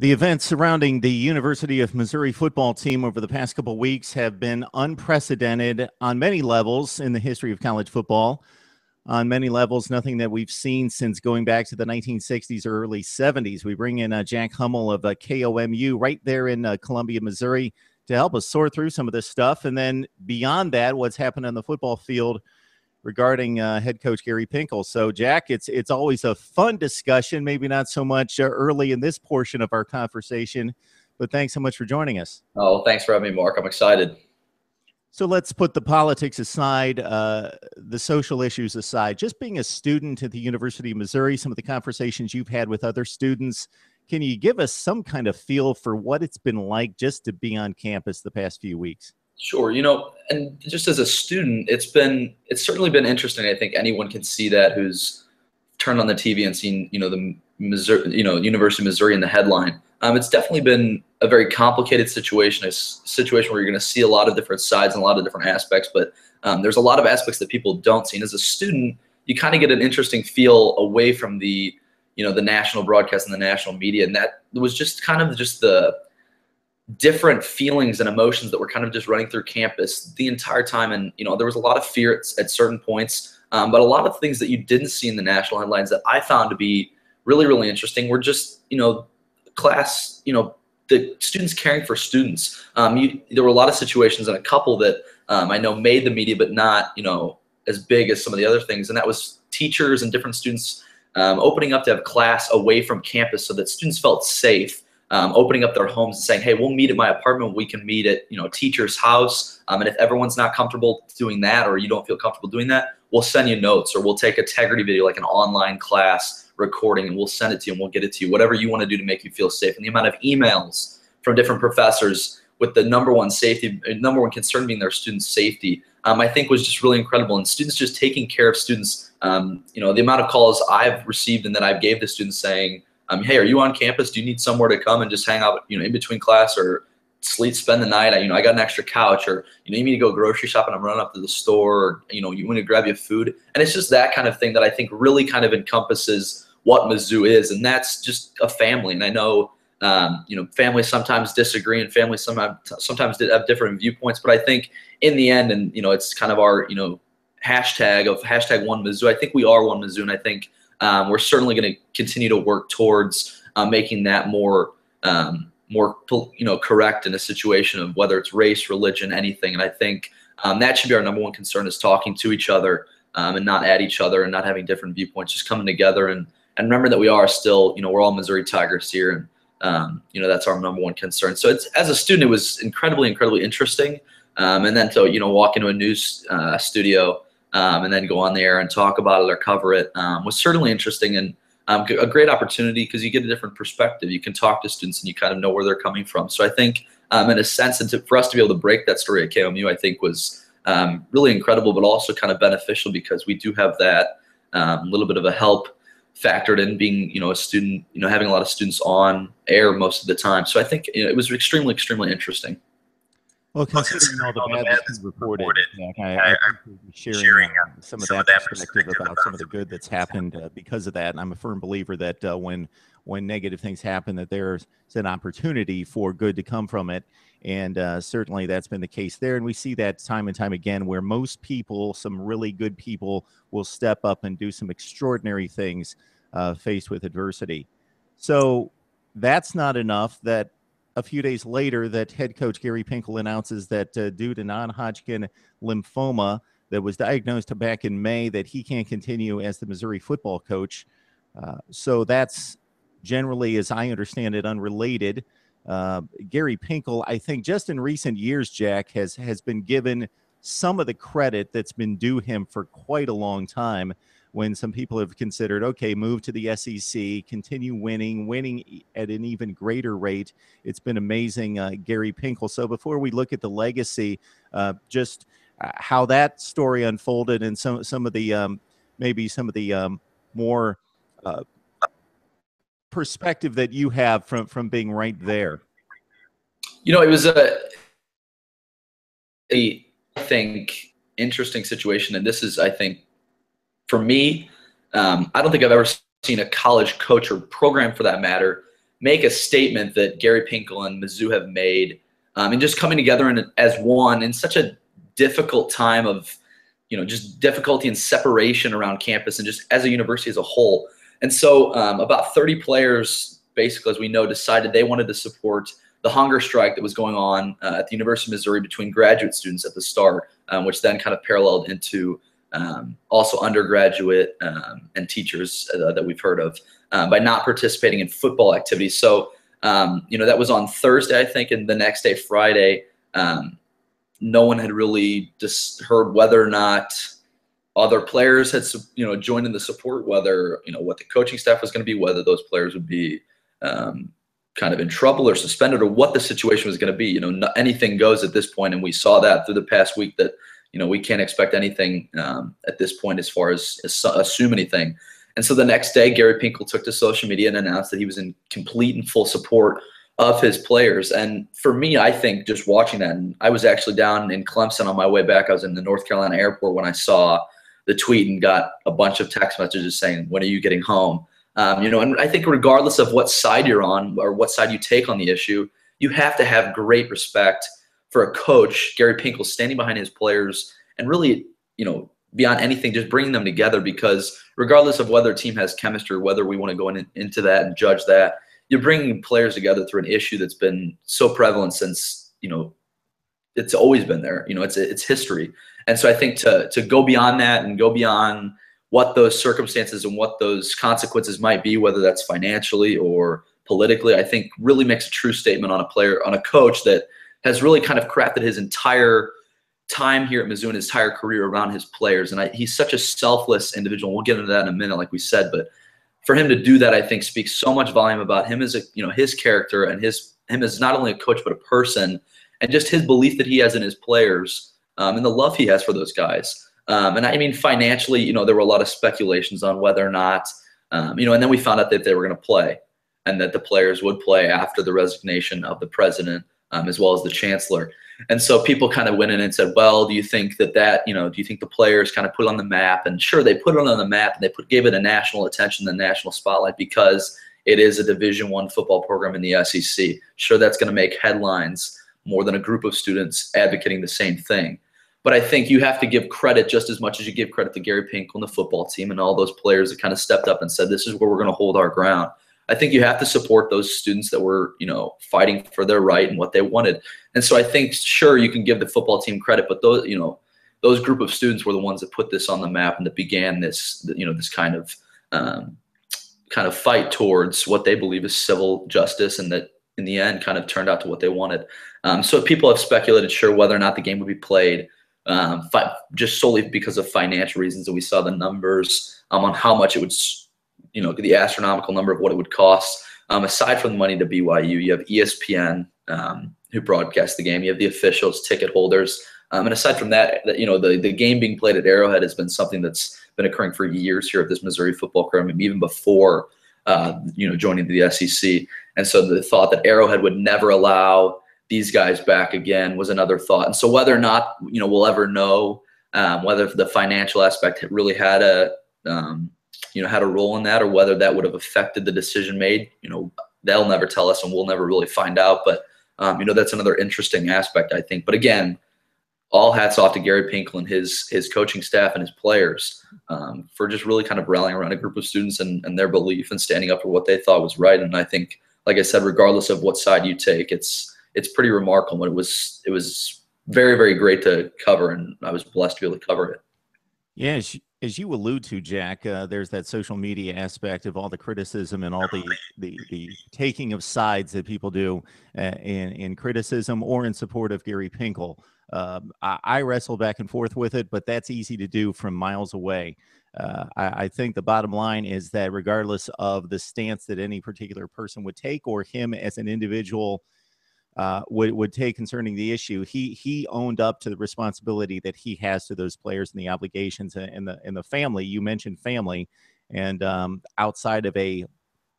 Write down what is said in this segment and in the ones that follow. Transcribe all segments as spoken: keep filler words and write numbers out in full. The events surrounding the University of Missouri football team over the past couple weeks have been unprecedented on many levels in the history of college football. On many levels, nothing that we've seen since going back to the nineteen sixties or early seventies. We bring in uh, Jack Hummel of uh, K O M U right there in uh, Columbia, Missouri, to help us sort through some of this stuff. And then beyond that, what's happened on the football field regarding uh, head coach Gary Pinkel. So, Jack, it's it's always a fun discussion, maybe not so much uh, early in this portion of our conversation, but thanks so much for joining us. Oh, thanks for having me, Mark. I'm excited. So let's put the politics aside, uh, the social issues aside. Just being a student at the University of Missouri, some of the conversations you've had with other students, can you give us some kind of feel for what it's been like just to be on campus the past few weeks? Sure. You know, and just as a student, it's been, it's certainly been interesting. I think anyone can see that who's turned on the T V and seen, you know, the Missouri, you know, University of Missouri in the headline. Um, it's definitely been a very complicated situation, a situation where you're going to see a lot of different sides and a lot of different aspects, but um, there's a lot of aspects that people don't see. And as a student, you kind of get an interesting feel away from the, you know, the national broadcast and the national media. And that was just kind of just the different feelings and emotions that were kind of just running through campus the entire time. And, you know, there was a lot of fear at, at certain points, um, but a lot of things that you didn't see in the national headlines that I found to be really, really interesting were just, you know, class, you know, the students caring for students. Um, you, there were a lot of situations and a couple that um, I know made the media, but not, you know, as big as some of the other things. And that was teachers and different students um, opening up to have class away from campus so that students felt safe. Um, opening up their homes and saying, hey, we'll meet at my apartment. We can meet at, you know, teacher's house. Um, and if everyone's not comfortable doing that, or you don't feel comfortable doing that, we'll send you notes, or we'll take a Tegrity video, like an online class recording, and we'll send it to you and we'll get it to you, whatever you want to do to make you feel safe. And the amount of emails from different professors with the number one safety, number one concern being their students' safety, um, I think was just really incredible. And students just taking care of students. Um, you know, the amount of calls I've received and that I've gave the students saying, Um, hey, are you on campus? Do you need somewhere to come and just hang out, you know, in between class, or sleep, spend the night? I, you know, I got an extra couch, or, you know, you need to go grocery shopping. I'm running up to the store, or, you know, you want to grab your food. And it's just that kind of thing that I think really kind of encompasses what Mizzou is. And that's just a family. And I know, um, you know, families sometimes disagree and families sometimes, sometimes have different viewpoints, but I think in the end, and, you know, it's kind of our, you know, hashtag of hashtag one Mizzou. I think we are one Mizzou. And I think, Um, we're certainly going to continue to work towards uh, making that more, um, more, you know, correct in a situation of whether it's race, religion, anything. And I think um, that should be our number one concern, is talking to each other um, and not at each other and not having different viewpoints, just coming together. And, and remember that we are still, you know, we're all Missouri Tigers here. And, um, you know, that's our number one concern. So it's, as a student, it was incredibly, incredibly interesting. Um, and then to, you know, walk into a news uh, studio Um, and then go on the air and talk about it or cover it um, was certainly interesting, and um, a great opportunity because you get a different perspective. You can talk to students and you kind of know where they're coming from. So I think um, in a sense, and to, for us to be able to break that story at K O M U, I think was um, really incredible, but also kind of beneficial because we do have that um, little bit of a help factored in, being, you know, a student, you know, having a lot of students on air most of the time. So I think, you know, it was extremely, extremely interesting. Well, considering all the badness reported, reported Jack, I, I appreciate you sharing uh, some of some that, that perspective, perspective about some of the good that's happened uh, because of that. And I'm a firm believer that uh, when when negative things happen, that there's an opportunity for good to come from it. And uh, certainly that's been the case there. And we see that time and time again, where most people, some really good people, will step up and do some extraordinary things uh, faced with adversity. So that's not enough that a few days later that head coach Gary Pinkel announces that uh, due to non-Hodgkin lymphoma that was diagnosed back in May, that he can't continue as the Missouri football coach. Uh, so that's generally, as I understand it, unrelated. Uh, Gary Pinkel, I think just in recent years, Jack, has, has been given some of the credit that's been due him for quite a long time, when some people have considered, okay, move to the S E C, continue winning, winning at an even greater rate. It's been amazing, uh, Gary Pinkel. So before we look at the legacy, uh, just uh, how that story unfolded and some some of the um, maybe some of the um, more uh, perspective that you have from from being right there. You know, it was a, a I think interesting situation, and this is, I think, for me, um, I don't think I've ever seen a college coach, or program for that matter, make a statement that Gary Pinkel and Mizzou have made, um, and just coming together in, as one in such a difficult time of, you know, just difficulty and separation around campus and just as a university as a whole. And so um, about thirty players, basically, as we know, decided they wanted to support the hunger strike that was going on uh, at the University of Missouri between graduate students at the start, um, which then kind of paralleled into um, also undergraduate um, and teachers uh, that we've heard of uh, by not participating in football activities. So, um, you know, that was on Thursday, I think, and the next day, Friday, um, no one had really just heard whether or not other players had, you know, joined in the support, whether, you know, what the coaching staff was going to be, whether those players would be um, kind of in trouble or suspended, or what the situation was going to be. You know, not, anything goes at this point, and we saw that through the past week that, you know, we can't expect anything um, at this point as far as, as assume anything. And so the next day, Gary Pinkel took to social media and announced that he was in complete and full support of his players. And for me, I think just watching that, and I was actually down in Clemson on my way back. I was in the North Carolina airport when I saw the tweet and got a bunch of text messages saying, when are you getting home? Um, you know, and I think regardless of what side you're on or what side you take on the issue, you have to have great respect for a coach, Gary Pinkel, standing behind his players and really, you know, beyond anything, just bringing them together, because regardless of whether a team has chemistry, whether we want to go in, into that and judge that, you're bringing players together through an issue that's been so prevalent since, you know, it's always been there. You know, it's it's history. And so I think to to go beyond that and go beyond what those circumstances and what those consequences might be, whether that's financially or politically, I think really makes a true statement on a player, on a coach that has really kind of crafted his entire time here at Mizzou and his entire career around his players. And I, he's such a selfless individual. We'll get into that in a minute, like we said, but for him to do that, I think speaks so much volume about him as a, you know, his character and his, him as not only a coach, but a person, and just his belief that he has in his players um, and the love he has for those guys. Um, and I mean, financially, you know, there were a lot of speculations on whether or not, um, you know, and then we found out that they were going to play and that the players would play after the resignation of the president um, as well as the chancellor. And so people kind of went in and said, well, do you think that that, you know, do you think the players kind of put it on the map? And sure, they put it on the map and they put, gave it a national attention, the national spotlight, because it is a Division One football program in the S E C. Sure, that's going to make headlines more than a group of students advocating the same thing. But I think you have to give credit just as much as you give credit to Gary Pinkel and the football team and all those players that kind of stepped up and said, this is where we're going to hold our ground. I think you have to support those students that were, you know, fighting for their right and what they wanted. And so I think, sure, you can give the football team credit, but those, you know, those group of students were the ones that put this on the map and that began this, you know, this kind of um, kind of fight towards what they believe is civil justice, and that in the end kind of turned out to what they wanted. Um, so people have speculated, sure, whether or not the game would be played, um, fi- just solely because of financial reasons, and we saw the numbers um, on how much it would, you know, the astronomical number of what it would cost. Um, aside from the money to B Y U, you have E S P N um, who broadcast the game. You have the officials, ticket holders, um, and aside from that, you know, the the game being played at Arrowhead has been something that's been occurring for years here at this Missouri football program, even before uh, you know, joining the S E C. And so the thought that Arrowhead would never allow these guys back again was another thought. And so whether or not, you know, we'll ever know um, whether the financial aspect really had a um, you know, had a role in that, or whether that would have affected the decision made, you know, they'll never tell us and we'll never really find out. But, um, you know, that's another interesting aspect, I think. But again, all hats off to Gary Pinkel and his, his coaching staff and his players um, for just really kind of rallying around a group of students and, and their belief and standing up for what they thought was right. And I think, like I said, regardless of what side you take, it's, it's pretty remarkable. It was, it was very, very great to cover, and I was blessed to be able to cover it. Yeah. It's- As you allude to, Jack, uh, there's that social media aspect of all the criticism and all the the, the taking of sides that people do uh, in, in criticism or in support of Gary Pinkel. Um, I, I wrestle back and forth with it, but that's easy to do from miles away. Uh, I, I think the bottom line is that regardless of the stance that any particular person would take, or him as an individual Uh, would, would take concerning the issue, he he owned up to the responsibility that he has to those players and the obligations and the and the family. You mentioned family, and um, outside of a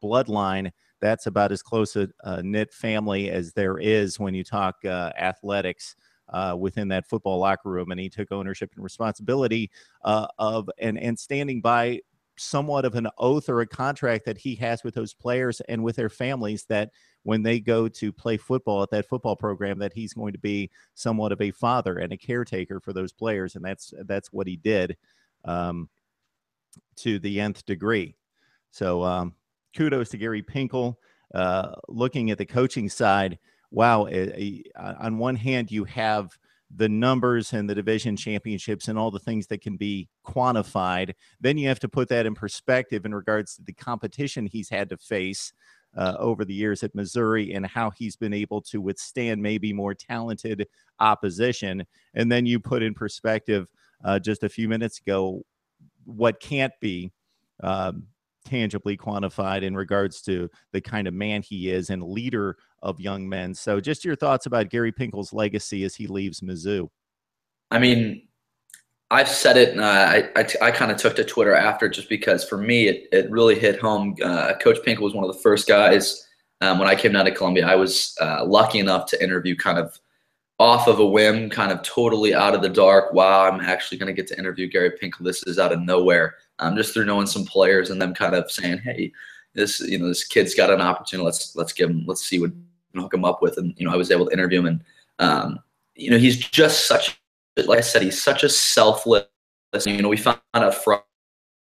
bloodline, that's about as close a, a knit family as there is when you talk uh, athletics uh, within that football locker room. And he took ownership and responsibility uh, of and and standing by somewhat of an oath or a contract that he has with those players and with their families that when they go to play football at that football program, that he's going to be somewhat of a father and a caretaker for those players. And that's, that's what he did um, to the nth degree. So um, kudos to Gary Pinkel. Uh, looking at the coaching side, wow. It, it, on one hand, you have the numbers and the division championships and all the things that can be quantified. Then you have to put that in perspective in regards to the competition he's had to face uh, over the years at Missouri and how he's been able to withstand maybe more talented opposition. And then you put in perspective uh, just a few minutes ago what can't be um, tangibly quantified in regards to the kind of man he is and leader of young men. So just your thoughts about Gary Pinkel's legacy as he leaves Mizzou. I mean, I've said it, and I, I, I kind of took to Twitter after just because for me, it, it really hit home. Uh, Coach Pinkel was one of the first guys um, when I came down to Columbia. I was uh, lucky enough to interview kind of off of a whim, kind of totally out of the dark. Wow, I'm actually going to get to interview Gary Pinkel. This is out of nowhere. Um, just through knowing some players and them kind of saying, hey, this, you know, this kid's got an opportunity. Let's, let's give him, let's see what we hook him up with. And, you know, I was able to interview him, and, um, you know, he's just such, like I said, he's such a selfless, you know, we found out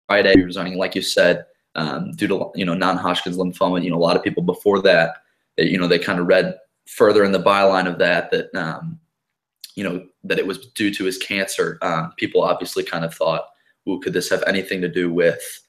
Friday resigning, like you said, um, due to, you know, non-Hodgkin's lymphoma. You know, a lot of people before that, that, you know, they kind of read further in the byline of that, that, um, you know, that it was due to his cancer. Um, people obviously kind of thought, ooh, could this have anything to do with,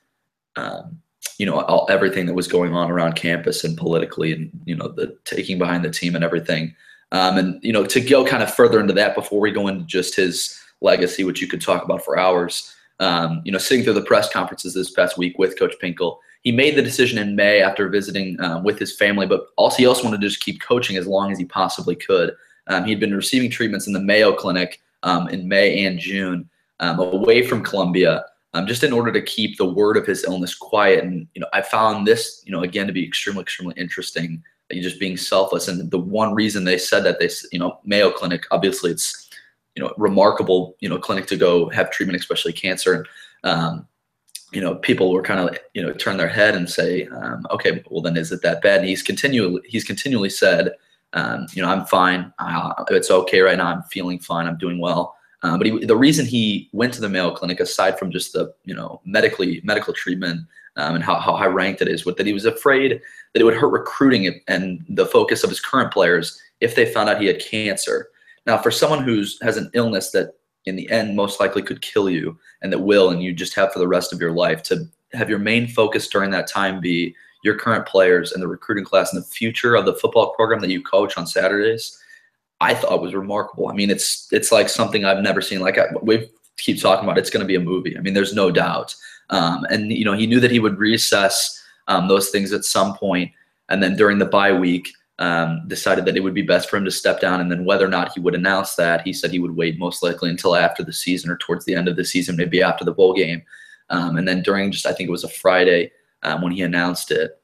um, you know, all, everything that was going on around campus and politically, and, you know, the taking behind the team and everything. Um, and, you know, to go kind of further into that before we go into just his legacy, which you could talk about for hours, um, you know, sitting through the press conferences this past week with Coach Pinkel, he made the decision in May after visiting um, with his family, but also he also wanted to just keep coaching as long as he possibly could. Um, he'd been receiving treatments in the Mayo Clinic um, in May and June, Um, away from Columbia, um, just in order to keep the word of his illness quiet. And, you know, I found this, you know, again, to be extremely, extremely interesting, that you're just being selfless. And the one reason they said that, they, you know, Mayo Clinic, obviously it's, you know, remarkable, you know, clinic to go have treatment, especially cancer. And, um, you know, people were kind of, you know, turn their head and say, um, okay, well then is it that bad? And he's continually, he's continually said, um, you know, I'm fine. Uh, it's okay right now. I'm feeling fine. I'm doing well. Uh, but he, the reason he went to the Mayo Clinic, aside from just the, you know, medically medical treatment um, and how, how high ranked it is, was that he was afraid that it would hurt recruiting and the focus of his current players if they found out he had cancer. Now, for someone who's has an illness that in the end most likely could kill you, and that will, and you just have for the rest of your life, to have your main focus during that time be your current players and the recruiting class and the future of the football program that you coach on Saturdays, I thought was remarkable. I mean, it's it's like something I've never seen. Like I, we keep talking about, it's going to be a movie. I mean, there's no doubt. Um, and, you know, he knew that he would reassess um, those things at some point, and then during the bye week um, decided that it would be best for him to step down, and then whether or not he would announce that, he said he would wait most likely until after the season or towards the end of the season, maybe after the bowl game. Um, and then during just, I think it was a Friday um, when he announced it,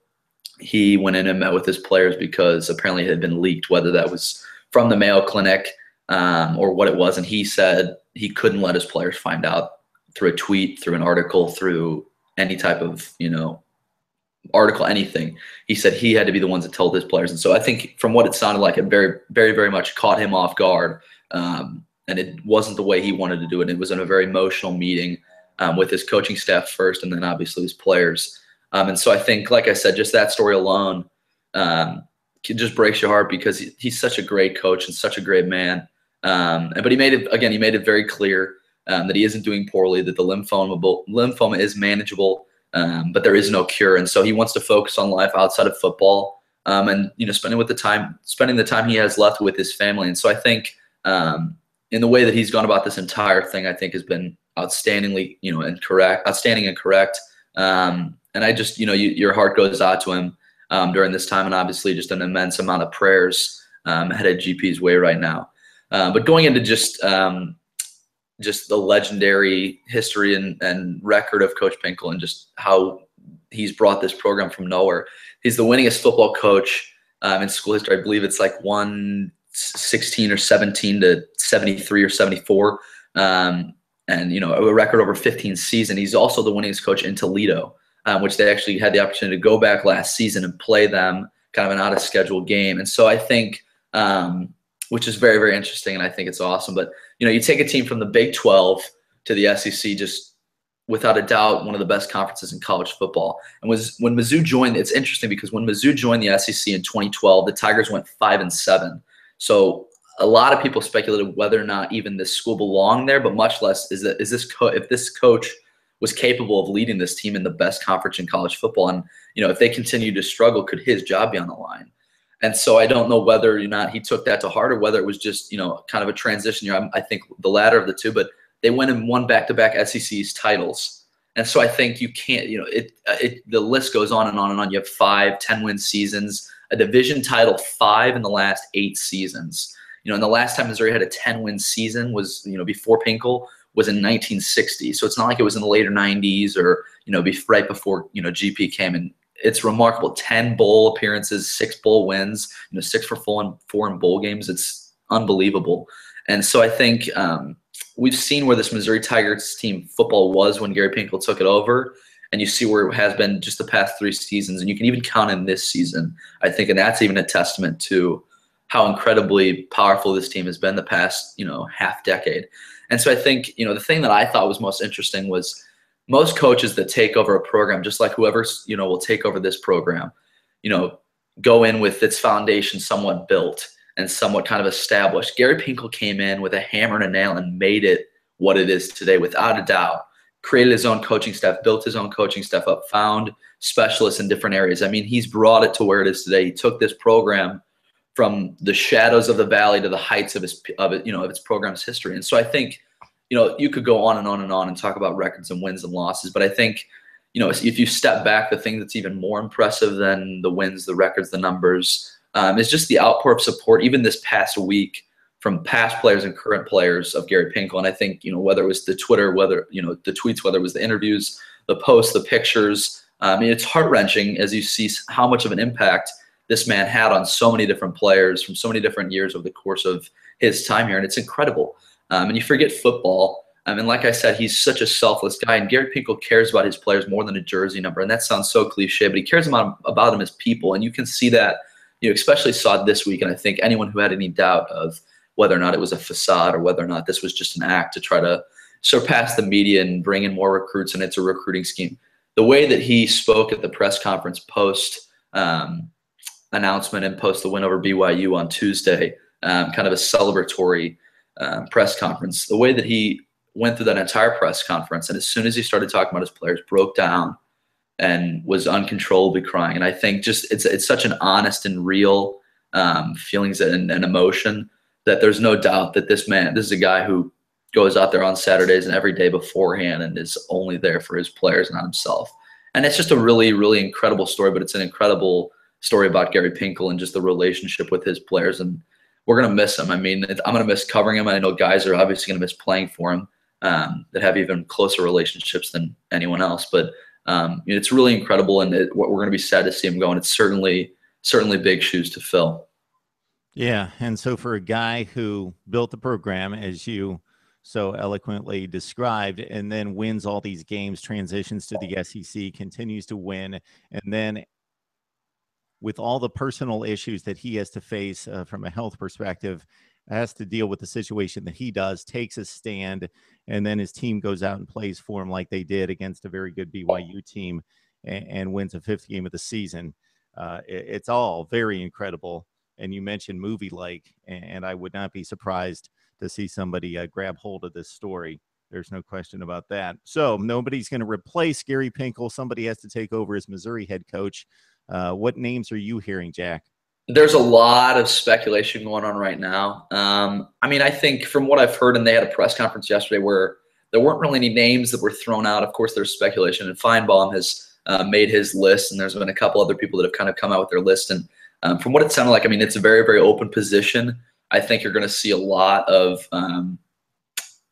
he went in and met with his players because apparently it had been leaked, whether that was from the Mayo Clinic um, or what it was. And he said he couldn't let his players find out through a tweet, through an article, through any type of, you know, article, anything. He said he had to be the ones that told his players. And so I think from what it sounded like, it very, very, very much caught him off guard. Um, and it wasn't the way he wanted to do it. It was in a very emotional meeting um, with his coaching staff first, and then obviously his players. Um, and so I think, like I said, just that story alone, um, it just breaks your heart because he, he's such a great coach and such a great man. Um, but he made it, again, he made it very clear um, that he isn't doing poorly, that the lymphoma, lymphoma is manageable, um, but there is no cure. And so he wants to focus on life outside of football um, and, you know, spending with the time, spending the time he has left with his family. And so I think um, in the way that he's gone about this entire thing, I think has been outstandingly, you know, and correct, outstanding and correct. Um, and I just, you know, you, your heart goes out to him Um, during this time, and obviously just an immense amount of prayers um, headed G P's way right now. Uh, but going into just um, just the legendary history and, and record of Coach Pinkel and just how he's brought this program from nowhere. He's the winningest football coach um, in school history. I believe it's like one sixteen or seventeen to seventy-three or seventy-four. Um, and, you know, a record over fifteen season. He's also the winningest coach in Toledo, um, which they actually had the opportunity to go back last season and play them, kind of an out of schedule game. And so I think, um, which is very, very interesting, and I think it's awesome. But, you know, you take a team from the Big twelve to the S E C, just without a doubt one of the best conferences in college football. And was when Mizzou joined, it's interesting because when Mizzou joined the S E C in twenty twelve, the Tigers went five and seven. So a lot of people speculated whether or not even this school belonged there, but much less is that is this co if this coach was capable of leading this team in the best conference in college football. And, you know, if they continue to struggle, could his job be on the line? And so I don't know whether or not he took that to heart or whether it was just, you know, kind of a transition year. I think the latter of the two, but they went and won back-to-back S E C's titles. And so I think you can't, you know, it, it, the list goes on and on and on. You have five, ten-win seasons, a division title five in the last eight seasons. You know, and the last time Missouri had a ten-win season was, you know, before Pinkel, was in nineteen sixty. So it's not like it was in the later nineties or, you know, be right before, you know, G P came. And it's remarkable. ten bowl appearances, six bowl wins, you know, six for full and four in bowl games. It's unbelievable. And so I think um, we've seen where this Missouri Tigers team football was when Gary Pinkel took it over, and you see where it has been just the past three seasons, and you can even count in this season, I think, and that's even a testament to how incredibly powerful this team has been the past, you know, half decade. And so I think, you know, the thing that I thought was most interesting was most coaches that take over a program, just like whoever, you know, will take over this program, you know, go in with its foundation somewhat built and somewhat kind of established. Gary Pinkel came in with a hammer and a nail and made it what it is today without a doubt, created his own coaching staff, built his own coaching staff up, found specialists in different areas. I mean, he's brought it to where it is today. He took this program from the shadows of the valley to the heights of his, of it, you know, of its program's history. And so I think, you know, you could go on and on and on and talk about records and wins and losses, but I think, you know, if you step back, the thing that's even more impressive than the wins, the records, the numbers, um, is just the outpour of support, even this past week, from past players and current players of Gary Pinkel. And I think, you know, whether it was the Twitter, whether, you know, the tweets, whether it was the interviews, the posts, the pictures, I mean, it's heart-wrenching as you see how much of an impact this man had on so many different players from so many different years over the course of his time here. And it's incredible. Um, and you forget football. I mean, like I said, he's such a selfless guy, and Gary Pinkel cares about his players more than a jersey number. And that sounds so cliche, but he cares about, about them as people. And you can see that, you know, especially saw it this week. And I think anyone who had any doubt of whether or not it was a facade or whether or not this was just an act to try to surpass the media and bring in more recruits and it's a recruiting scheme, the way that he spoke at the press conference post, um, announcement and post the win over B Y U on Tuesday, um, kind of a celebratory um, press conference. The way that he went through that entire press conference, and as soon as he started talking about his players, broke down and was uncontrollably crying. And I think just it's it's such an honest and real um, feelings and, and emotion that there's no doubt that this man, this is a guy who goes out there on Saturdays and every day beforehand and is only there for his players, not himself. And it's just a really, really incredible story, but it's an incredible story about Gary Pinkel and just the relationship with his players. And we're going to miss him. I mean, I'm going to miss covering him. I know guys are obviously going to miss playing for him um, that have even closer relationships than anyone else. But um, it's really incredible, and it, we're going to be sad to see him go. And it's certainly, certainly big shoes to fill. Yeah. And so for a guy who built the program, as you so eloquently described, and then wins all these games, transitions to the S E C, continues to win, and then with all the personal issues that he has to face uh, from a health perspective, has to deal with the situation that he does, takes a stand, and then his team goes out and plays for him like they did against a very good B Y U team and, and wins a fifth game of the season. Uh, it, it's all very incredible. And you mentioned movie-like, and, and I would not be surprised to see somebody uh, grab hold of this story. There's no question about that. So nobody's going to replace Gary Pinkel. Somebody has to take over as Missouri head coach. Uh, what names are you hearing, Jack? There's a lot of speculation going on right now. Um, I mean, I think from what I've heard, and they had a press conference yesterday where there weren't really any names that were thrown out. Of course, there's speculation, and Finebaum has uh, made his list, and there's been a couple other people that have kind of come out with their list. And um, from what it sounded like, I mean, it's a very, very open position. I think you're going to see a lot of um,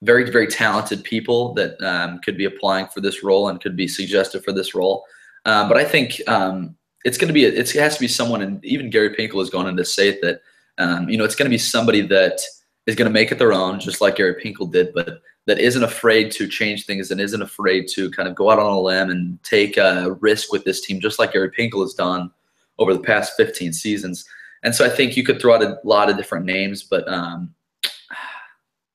very, very talented people that um, could be applying for this role and could be suggested for this role. Um, but I think um, – It's going to be, it's, it has to be someone, and even Gary Pinkel has gone in to say that, um, you know, it's going to be somebody that is going to make it their own, just like Gary Pinkel did, but that isn't afraid to change things and isn't afraid to kind of go out on a limb and take a risk with this team, just like Gary Pinkel has done over the past fifteen seasons. And so I think you could throw out a lot of different names, but um,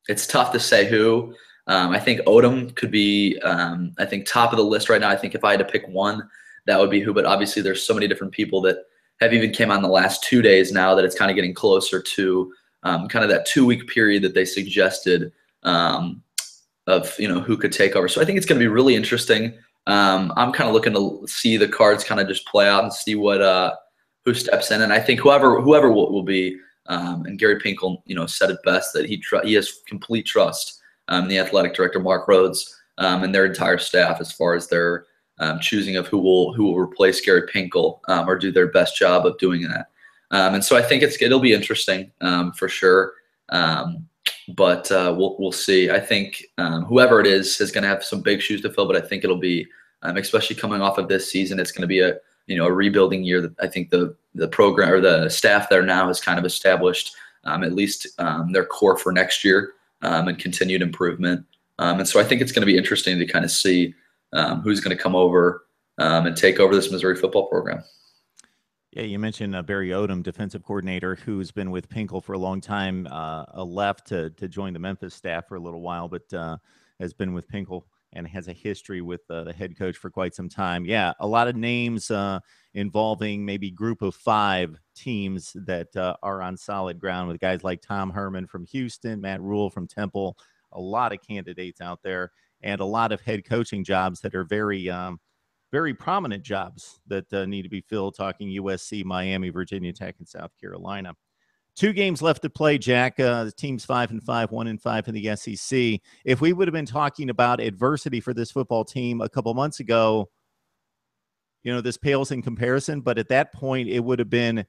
it's tough to say who. Um, I think Odom could be, um, I think, top of the list right now. I think if I had to pick one, that would be who. But obviously there's so many different people that have even came on the last two days now that it's kind of getting closer to um, kind of that two-week period that they suggested um, of, you know, who could take over. So I think it's going to be really interesting. Um, I'm kind of looking to see the cards kind of just play out and see what uh, who steps in. And I think whoever whoever will, will be, um, and Gary Pinkel, you know, said it best, that he, tr he has complete trust. Um, the athletic director, Mark Rhodes, um, and their entire staff as far as their um, choosing of who will who will replace Gary Pinkel um, or do their best job of doing that. Um, and so I think it's it'll be interesting um, for sure, um, but uh, we'll we'll see. I think um, whoever it is is going to have some big shoes to fill, but I think it'll be, um, especially coming off of this season, it's going to be a you know a rebuilding year. That I think the the program or the staff there now has kind of established um, at least um, their core for next year. Um, and continued improvement. Um, and so I think it's going to be interesting to kind of see um, who's going to come over um, and take over this Missouri football program. Yeah, you mentioned uh, Barry Odom, defensive coordinator, who's been with Pinkel for a long time, uh, left to, to join the Memphis staff for a little while, but uh, has been with Pinkel and has a history with uh, the head coach for quite some time. Yeah, a lot of names uh, involving maybe group of five teams that uh, are on solid ground with guys like Tom Herman from Houston, Matt Rhule from Temple, a lot of candidates out there, and a lot of head coaching jobs that are very, um, very prominent jobs that uh, need to be filled, talking U S C, Miami, Virginia Tech, and South Carolina. Two games left to play, Jack. Uh, the team's five and five, one and five in the S E C. If we would have been talking about adversity for this football team a couple months ago, you know, this pales in comparison. But at that point, it would have been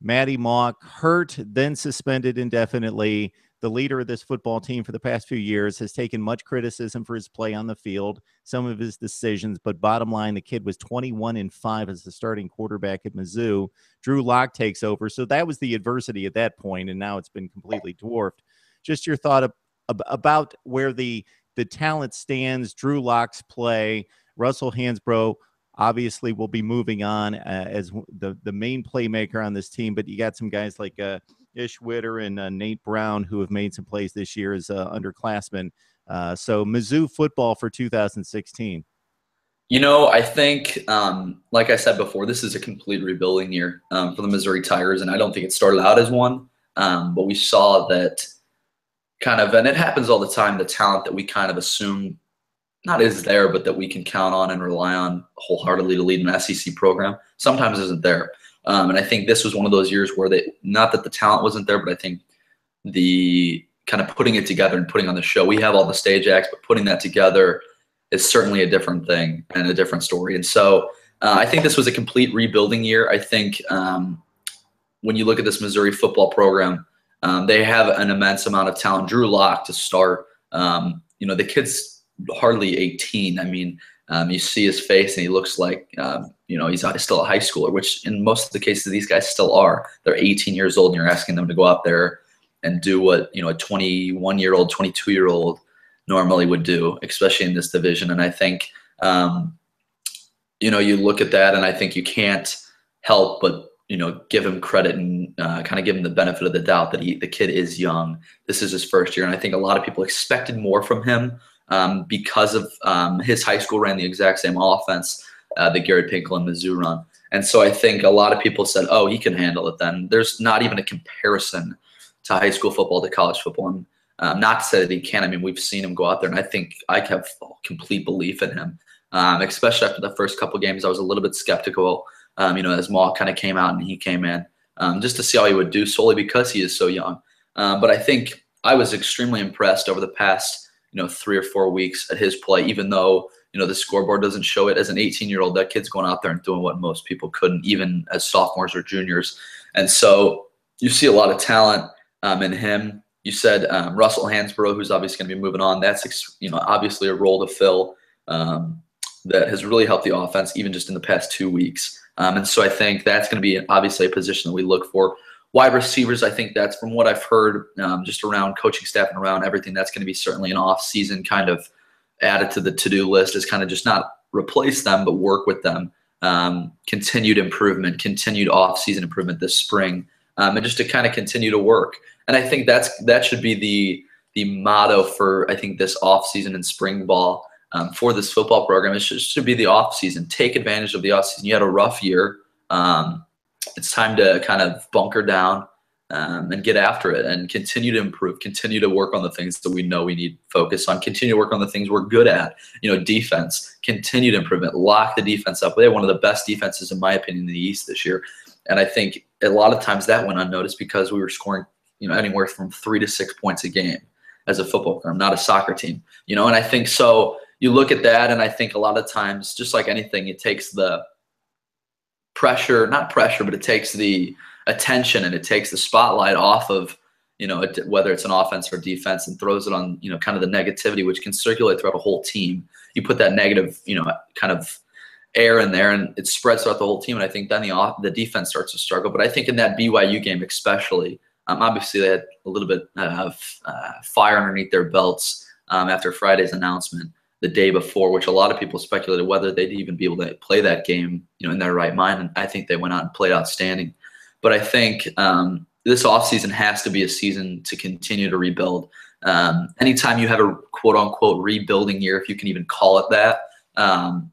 Maddie Mauk hurt, then suspended indefinitely. The leader of this football team for the past few years has taken much criticism for his play on the field, some of his decisions, but bottom line, the kid was twenty-one and five as the starting quarterback at Mizzou. Drew Lock takes over, so that was the adversity at that point, and now it's been completely dwarfed. Just your thought of, of, about where the, the talent stands, Drew Lock's play. Russell Hansbrough obviously will be moving on uh, as the, the main playmaker on this team, but you got some guys like uh, – Ish Witter and uh, Nate Brown, who have made some plays this year as uh, underclassmen. Uh, so Mizzou football for two thousand sixteen. You know, I think, um, like I said before, this is a complete rebuilding year um, for the Missouri Tigers, and I don't think it started out as one, um, but we saw that kind of, and it happens all the time, the talent that we kind of assume not is there, but that we can count on and rely on wholeheartedly to lead an S E C program sometimes isn't there. Um, and I think this was one of those years where they, not that the talent wasn't there, but I think the kind of putting it together and putting on the show, we have all the stage acts, but putting that together is certainly a different thing and a different story. And so uh, I think this was a complete rebuilding year. I think um, when you look at this Missouri football program, um, they have an immense amount of talent. Drew Lock to start, um, you know, the kid's hardly eighteen. I mean, Um, you see his face, and he looks like, um, you know, he's still a high schooler, which in most of the cases these guys still are. They're eighteen years old, and you're asking them to go out there and do what, you know, a twenty-one-year-old, twenty-two-year-old normally would do, especially in this division. And I think, um, you know, you look at that, and I think you can't help but, you know, give him credit and uh, kind of give him the benefit of the doubt that he, the kid is young. This is his first year, and I think a lot of people expected more from him. Um, because of um, his high school ran the exact same offense uh, that Gary Pinkel and Mizzou run. And so I think a lot of people said, oh, he can handle it then. There's not even a comparison to high school football to college football. And, um, not to say that he can. I mean, we've seen him go out there, and I think I have complete belief in him, um, especially after the first couple games. I was a little bit skeptical, um, you know, as Maul kind of came out and he came in, um, just to see how he would do solely because he is so young. Um, but I think I was extremely impressed over the past – you know, three or four weeks at his play, even though, you know, the scoreboard doesn't show it. As an eighteen-year-old, that kid's going out there and doing what most people couldn't, even as sophomores or juniors. And so you see a lot of talent um, in him. You said um, Russell Hansbrough, who's obviously going to be moving on. That's, you know, obviously a role to fill um, that has really helped the offense even just in the past two weeks. Um, and so I think that's going to be obviously a position that we look for. wide receivers, I think that's from what I've heard um, just around coaching staff and around everything, that's going to be certainly an off-season kind of added to the to-do list, is kind of just not replace them but work with them. Um, continued improvement, continued off-season improvement this spring, um, and just to kind of continue to work. And I think that's that should be the the motto for, I think, this off-season and spring ball um, for this football program. It should, should be the off-season. Take advantage of the off-season. You had a rough year. Um, it's time to kind of bunker down um, and get after it and continue to improve, continue to work on the things that we know we need focus on, continue to work on the things we're good at. You know, defense, continued improvement, lock the defense up. They have one of the best defenses, in my opinion, in the East this year. And I think a lot of times that went unnoticed because we were scoring, you know, anywhere from three to six points a game as a football program, not a soccer team, you know. And I think so you look at that, and I think a lot of times, just like anything, it takes the pressure, not pressure, but it takes the attention and it takes the spotlight off of, you know, it, whether it's an offense or defense, and throws it on, you know, kind of the negativity, which can circulate throughout a whole team. You put that negative, you know, kind of air in there, and it spreads throughout the whole team. And I think then the off, the defense starts to struggle. But I think in that B Y U game especially, Um, obviously, they had a little bit of uh, fire underneath their belts um, after Friday's announcement the day before, which a lot of people speculated whether they'd even be able to play that game, you know, in their right mind. And I think they went out and played outstanding. But I think um, this offseason has to be a season to continue to rebuild. Um, anytime you have a quote-unquote rebuilding year, if you can even call it that, um,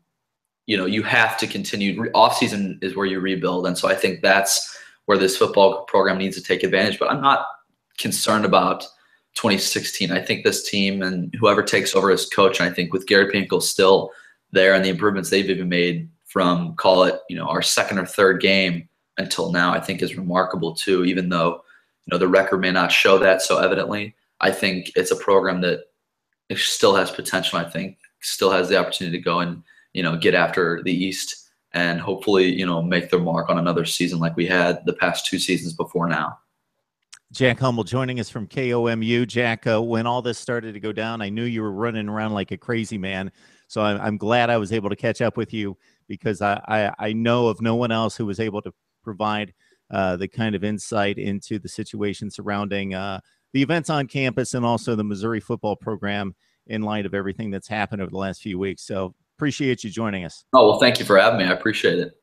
you know, you have to continue. Offseason is where you rebuild, and so I think that's where this football program needs to take advantage. But I'm not concerned about twenty sixteen. I think this team and whoever takes over as coach, and I think with Gary Pinkel still there and the improvements they've even made from, call it, you know, our second or third game until now, I think is remarkable too, even though, you know, the record may not show that so evidently. I think it's a program that still has potential. I think still has the opportunity to go and, you know, get after the East and hopefully, you know, make their mark on another season like we had the past two seasons before now. Jack Hummel joining us from K O M U. Jack, uh, when all this started to go down, I knew you were running around like a crazy man. So I'm, I'm glad I was able to catch up with you, because I, I, I know of no one else who was able to provide uh, the kind of insight into the situation surrounding uh, the events on campus and also the Missouri football program in light of everything that's happened over the last few weeks. So appreciate you joining us. Oh, well, thank you for having me. I appreciate it.